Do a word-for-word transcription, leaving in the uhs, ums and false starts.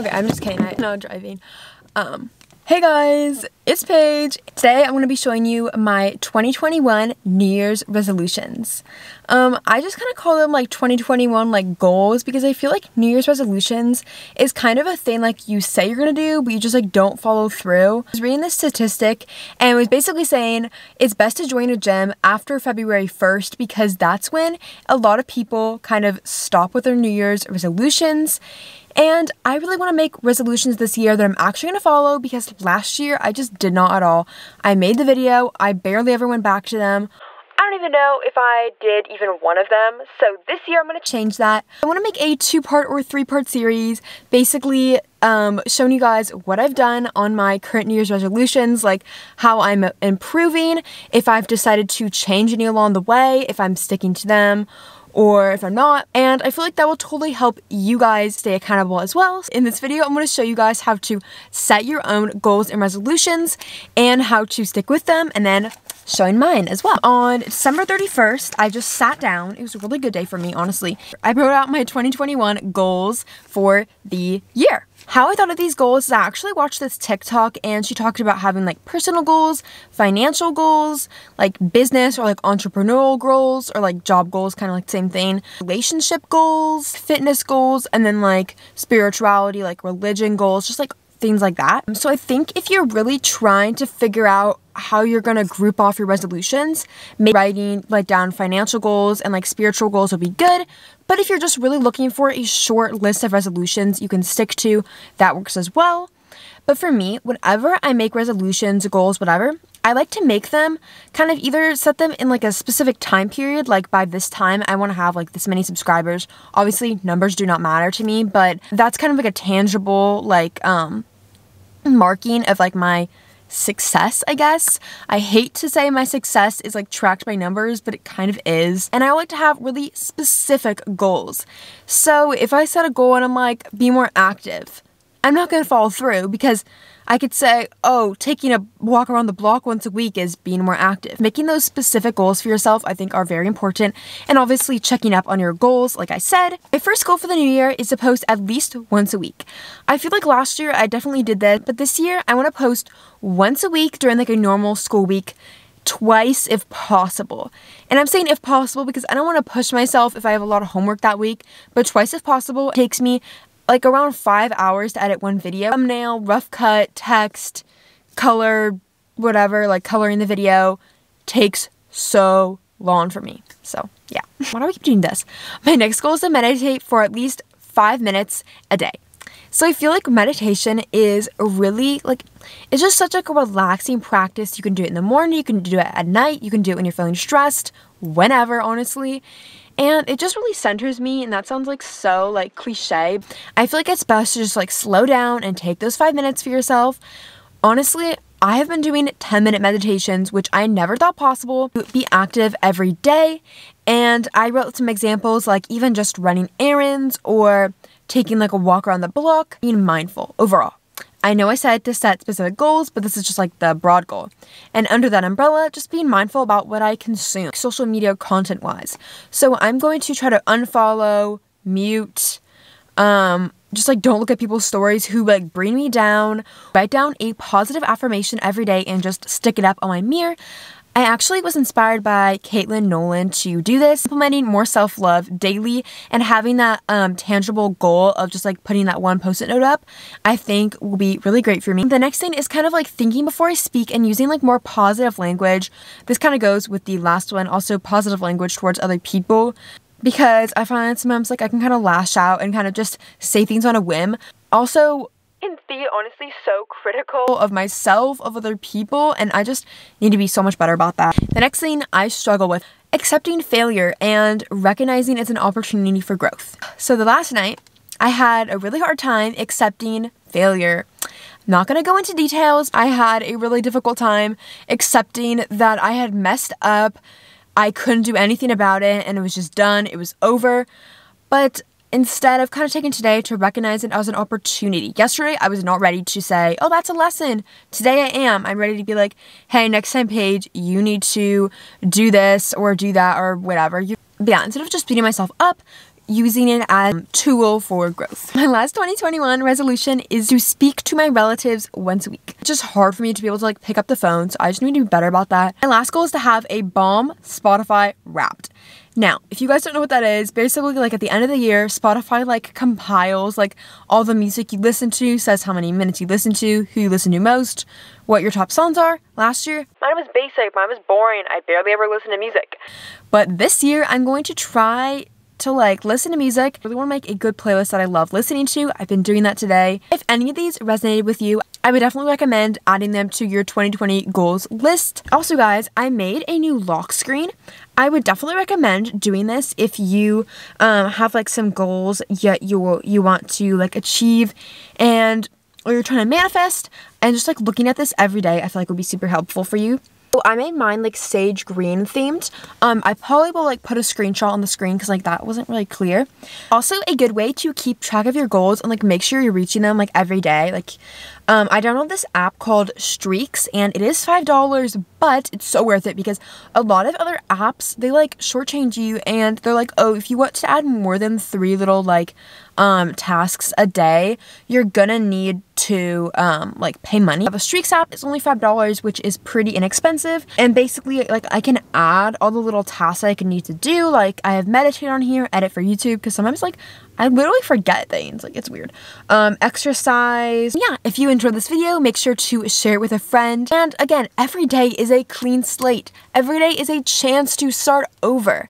Okay, I'm just kidding. I'm not driving. Um, hey guys, it's Paige. Today I'm going to be showing you my twenty twenty-one New Year's resolutions. Um, I just kind of call them like twenty twenty-one like goals because I feel like New Year's resolutions is kind of a thing like you say you're going to do but you just like don't follow through. I was reading this statistic and it was basically saying it's best to join a gym after February first because that's when a lot of people kind of stop with their New Year's resolutions. And I really want to make resolutions this year that I'm actually going to follow because last year I just did not at all. I made the video, I barely ever went back to them. I don't even know if I did even one of them, so this year I'm going to change that. I want to make a two-part or three-part series basically um, showing you guys what I've done on my current New Year's resolutions, like how I'm improving, if I've decided to change any along the way, if I'm sticking to them, or if I'm not, and I feel like that will totally help you guys stay accountable as well. In this video, I'm going to show you guys how to set your own goals and resolutions and how to stick with them, and then showing mine as well. On December thirty-first, I just sat down. It was a really good day for me, honestly. I wrote out my twenty twenty-one goals for the year. How I thought of these goals is I actually watched this TikTok and she talked about having like personal goals, financial goals, like business or like entrepreneurial goals or like job goals, kind of like the same thing, relationship goals, fitness goals, and then like spirituality, like religion goals, just like things like that. So I think if you're really trying to figure out how you're going to group off your resolutions, maybe writing like down financial goals and like spiritual goals would be good. But if you're just really looking for a short list of resolutions you can stick to, that works as well. But for me, whenever I make resolutions, goals, whatever, I like to make them kind of either set them in like a specific time period, like by this time I want to have like this many subscribers. Obviously numbers do not matter to me, but that's kind of like a tangible like um marking of like my success, I guess. I hate to say my success is like tracked by numbers, but it kind of is. And I like to have really specific goals. So if I set a goal and I'm like, be more active, I'm not going to follow through because I could say, oh, taking a walk around the block once a week is being more active. Making those specific goals for yourself, I think, are very important. And obviously checking up on your goals, like I said. My first goal for the new year is to post at least once a week. I feel like last year I definitely did this, but this year I want to post once a week during like a normal school week, twice if possible. And I'm saying if possible because I don't want to push myself if I have a lot of homework that week, but twice if possible. It takes me like around five hours to edit one video. Thumbnail, rough cut, text, color, whatever, like coloring the video takes so long for me. So yeah, why do we keep doing this? My next goal is to meditate for at least five minutes a day. So I feel like meditation is really like, it's just such like a relaxing practice. You can do it in the morning, you can do it at night, you can do it when you're feeling stressed, whenever, honestly. And it just really centers me, and that sounds like so like cliche. I feel like it's best to just like slow down and take those five minutes for yourself. Honestly, I have been doing ten minute meditations, which I never thought possible. Be active every day. And I wrote some examples like even just running errands or taking like a walk around the block, being mindful overall. I know I said to set specific goals, but this is just like the broad goal. And under that umbrella, just being mindful about what I consume, social media content-wise. So I'm going to try to unfollow, mute, um, just like don't look at people's stories who like bring me down. Write down a positive affirmation every day and just stick it up on my mirror. I actually was inspired by Caitlin Nolan to do this, implementing more self-love daily and having that um, tangible goal of just like putting that one post-it note up, I think will be really great for me. The next thing is kind of like thinking before I speak and using like more positive language. This kind of goes with the last one, also positive language towards other people, because I find sometimes like I can kind of lash out and kind of just say things on a whim. Also, can be honestly so critical of myself, of other people, and I just need to be so much better about that. The next thing I struggle with, accepting failure and recognizing it's an opportunity for growth. So the last night, I had a really hard time accepting failure. Not gonna go into details. I had a really difficult time accepting that I had messed up, I couldn't do anything about it, and it was just done, it was over. But instead, I've kind of taken today to recognize it as an opportunity. Yesterday, I was not ready to say, oh, that's a lesson. Today I am. I'm ready to be like, hey, next time, Paige, you need to do this or do that or whatever. You, but yeah, instead of just beating myself up, using it as a tool for growth. My last twenty twenty-one resolution is to speak to my relatives once a week. It's just hard for me to be able to like pick up the phone, so I just need to be better about that. My last goal is to have a bomb Spotify Wrapped. Now, if you guys don't know what that is, basically like at the end of the year, Spotify like compiles like all the music you listen to, says how many minutes you listen to, who you listen to most, what your top songs are. Last year, mine was basic, mine was boring, I barely ever listened to music. But this year, I'm going to try to like listen to music. I really want to make a good playlist that I love listening to. I've been doing that today. If any of these resonated with you, I would definitely recommend adding them to your twenty twenty goals list. Also guys, I made a new lock screen. I would definitely recommend doing this if you um, have like some goals yet you you want to like achieve and or you're trying to manifest, and just like looking at this every day I feel like would be super helpful for you. So I made mine like sage green themed. Um, I probably will like put a screenshot on the screen because like that wasn't really clear. Also a good way to keep track of your goals and like make sure you're reaching them like every day. Like um, I downloaded this app called Streaks and it is five dollars, but it's so worth it because a lot of other apps, they like shortchange you and they're like, oh, if you want to add more than three little like um, tasks a day, you're gonna need to um, like pay money. The Streaks app is only five dollars, which is pretty inexpensive. And basically like I can add all the little tasks I can need to do. Like I have meditate on here, edit for YouTube, because sometimes like I literally forget things, like it's weird. Um, exercise. Yeah, if you enjoyed this video, make sure to share it with a friend. And again, every day is a clean slate. Every day is a chance to start over.